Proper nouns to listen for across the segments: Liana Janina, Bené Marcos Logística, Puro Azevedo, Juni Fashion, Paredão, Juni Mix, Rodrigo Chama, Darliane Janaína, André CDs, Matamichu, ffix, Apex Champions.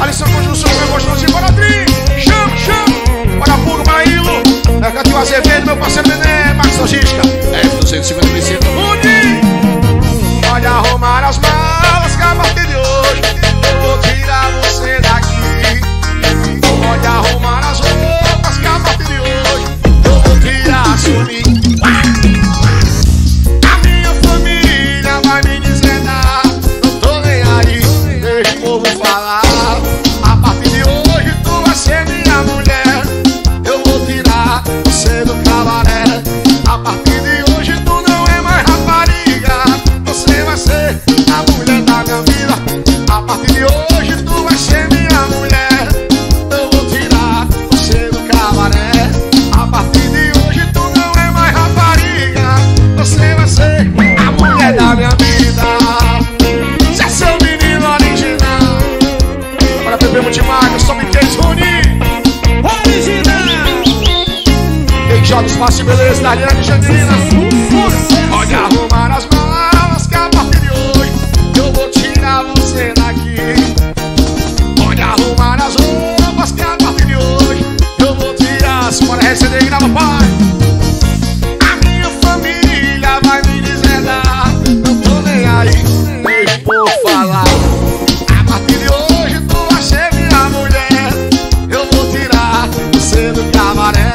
Alisson Construção, meu gostoso de Rodrigo Chama, para Puro, para Ilo, para Puro Azevedo, meu parceiro Bené Marcos Logística, F250 Uni. Pode arrumar as malas que a partir de hoje eu vou tirar você daqui. Pode arrumar as roupas que a partir de hoje eu vou tirar a sua mim. Espaço de beleza da Liana Janina. Pode arrumar as malas que a partir de hoje eu vou tirar você daqui. Pode arrumar as roupas que a partir de hoje eu vou tirar as fora RCD e grava pai. A minha família vai me deserdar, não tô nem aí, nem vou falar. A partir de hoje tu vai ser minha mulher, eu vou tirar você do cabaré.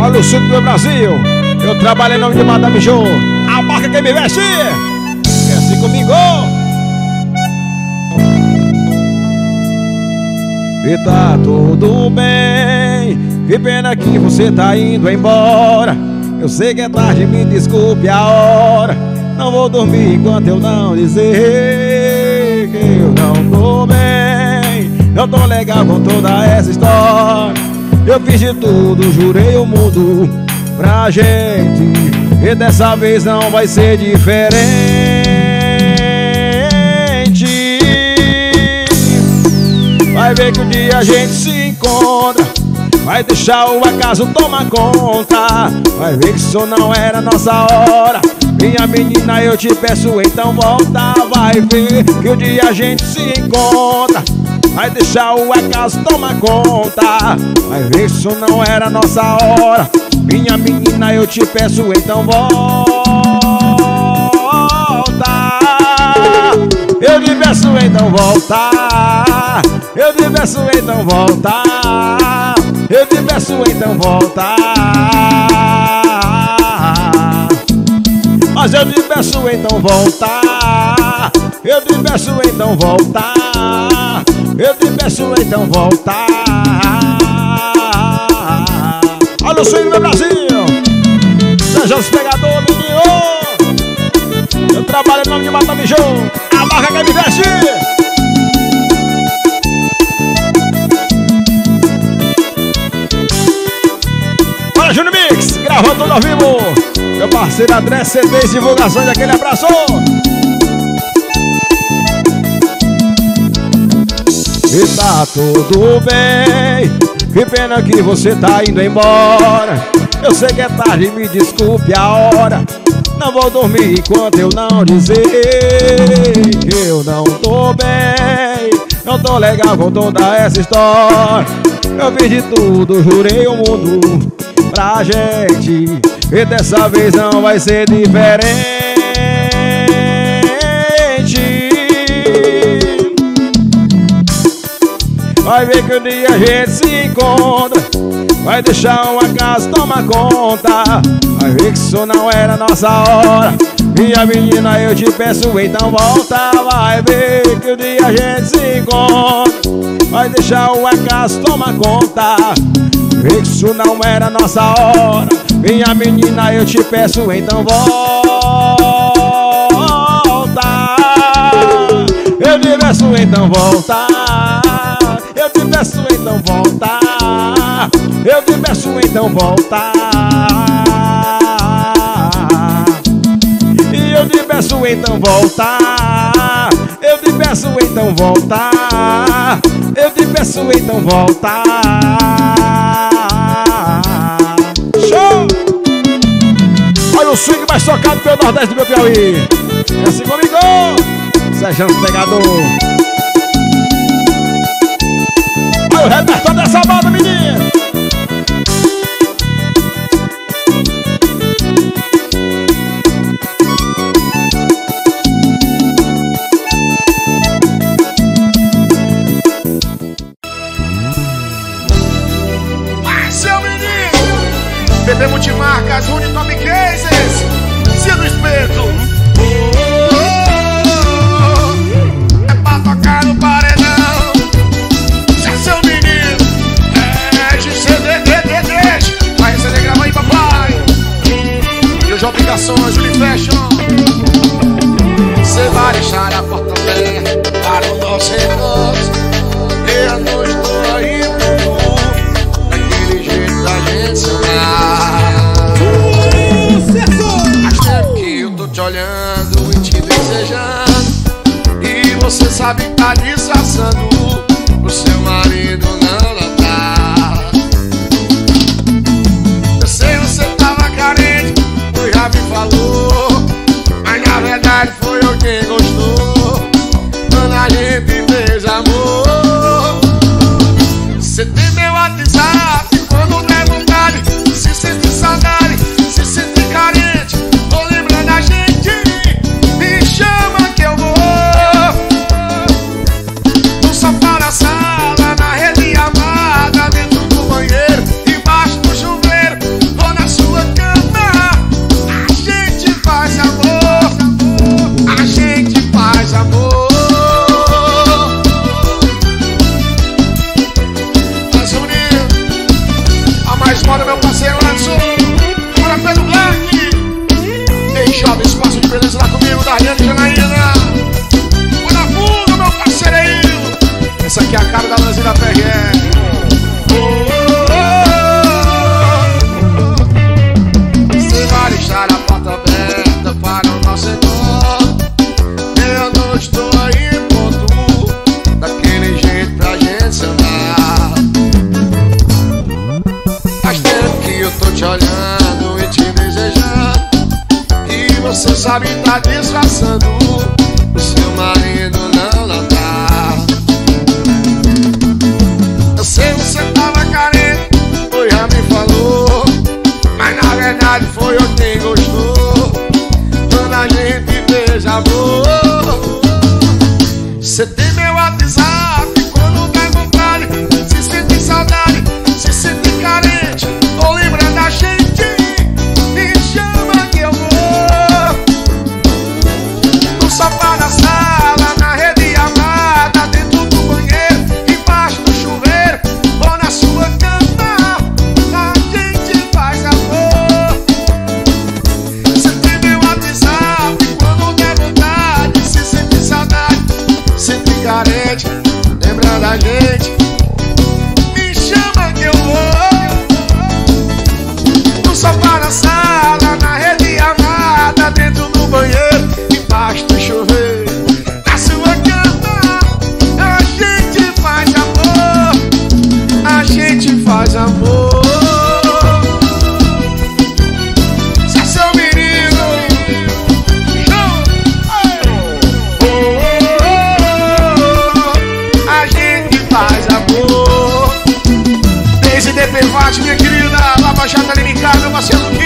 Olha o sul do meu Brasil. Eu trabalho em nome de Matamichu, a marca que me veste. Veste comigo. E tá tudo bem. Que pena que você tá indo embora. Eu sei que é tarde, me desculpe a hora. Não vou dormir enquanto eu não dizer que eu não tô bem. Não tô legal com toda essa história. Eu fiz de tudo, jurei o mundo pra gente, e dessa vez não vai ser diferente. Vai ver que um dia a gente se encontra, vai deixar o acaso tomar conta. Vai ver que isso não era nossa hora. Minha menina, eu te peço, então volta. Vai ver que um dia a gente se encontra, vai deixar o acaso tomar conta. Vai ver que isso não era nossa hora. Minha menina, eu te peço, então volta. Eu te peço, então volta. Eu te peço, então volta. Eu te peço, então volta. Mas eu te peço, então volta. Eu te peço, então volta. Eu te peço, então volta. Olha o sonho do meu Brasil. Seja os pegadores, menino. Eu trabalho em nome de Matamichu, a marca que me veste. Olha, Juni Mix, gravando tudo ao vivo. Meu parceiro André CDs, divulgações, aquele abraço. E tá tudo bem. Que pena que você tá indo embora. Eu sei que é tarde, me desculpe a hora. Não vou dormir enquanto eu não dizer que eu não tô bem. Não tô legal com toda essa história. Eu fiz de tudo, jurei o mundo pra gente, e dessa vez não vai ser diferente. Vai ver que um dia a gente se encontra, vai deixar uma casa tomar conta. Vai ver que isso não era nossa hora. Minha menina, eu te peço, então volta. Vai ver que um dia a gente se encontra, vai deixar uma casa tomar conta. Vai ver que isso não era nossa hora. Minha menina, eu te peço, então volta. Eu te peço, então volta. Eu te peço, então volta. Eu te peço, então volta. E eu te peço, então volta. Eu te peço, então volta. Eu te peço, então volta. Show! Olha o swing mais tocado pelo Nordeste do meu Piauí. É assim comigo. Sejamos pegador. O repertório dessa banda, menina. Vai, seu menino. Bebê multimarcas, Juni Mix, Ciro Espeto. É pra tocar no paredão. De obrigações, Juni Fashion. Você vai deixar a porta aberta para o nosso negócio. Eu não estou aí pro mundo, daquele jeito da gente sonhar. Mas tempo que eu tô te olhando e te desejando, e você sabe que tá disfarçando. O seu marido não notar. Eu sei, você tava carente, já me falou, mas na verdade foi eu quem gostou. Quando a gente fez amor, você tem meu WhatsApp. Quando der vontade, se sentir saudade, se sentir carente, vou lembrar da gente. Me chama que eu vou. Não só para a sala. Feliz lá comigo, Darliane Janaína. Bora fundo, meu parceiro aí. Essa aqui é a cara da Brasília PG. Você vai deixar a porta aberta para o nosso setor. Eu não estou aí, ponto. Daquele jeito pra gente se andar. Faz tempo que eu tô te olhando e te desejando. E você sabe, tá disfarçando. O seu marido não lá tá. Eu sei, você tava carente, foi já me falou. Mas na verdade foi eu quem gostou. Quando a gente beija, amor. Você tem meu WhatsApp, quando dá vontade. Se sentir saudade, se sentir carente, ou lembra da gente, me chama que eu vou. No sofá da sala, na rede amada, dentro do banheiro, embaixo do chuveiro, ou na sua cama, a gente faz amor. Você tem meu WhatsApp, quando der vontade, se sentir saudade, se sentir carente, lembra da gente, me chama que eu vou. No sofá da sala, na rede amada, dentro do banheiro, embaixo do chuveiro, na sua cama, a gente faz amor. A gente faz amor. Se é seu menino, a gente faz amor. Desde DP Vate, minha querida, Lava Jato Alimentar, meu parceiro.